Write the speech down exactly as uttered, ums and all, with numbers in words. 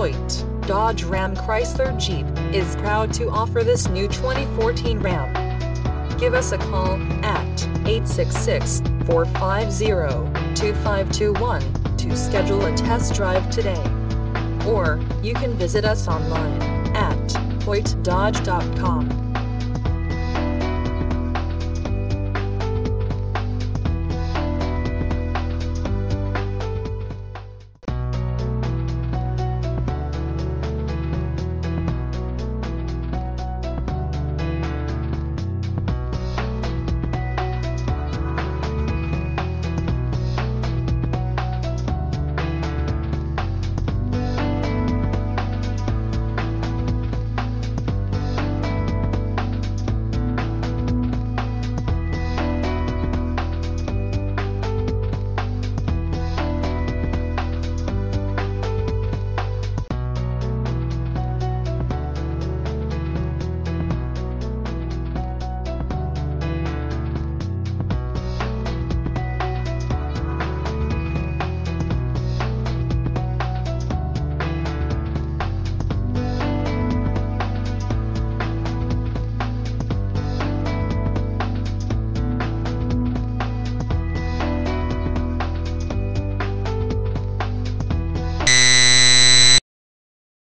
Hoyte Dodge Ram Chrysler Jeep is proud to offer this new twenty fourteen Ram. Give us a call at eight six six, four five zero, two five two one to schedule a test drive today. Or, you can visit us online at Hoyte Dodge dot com.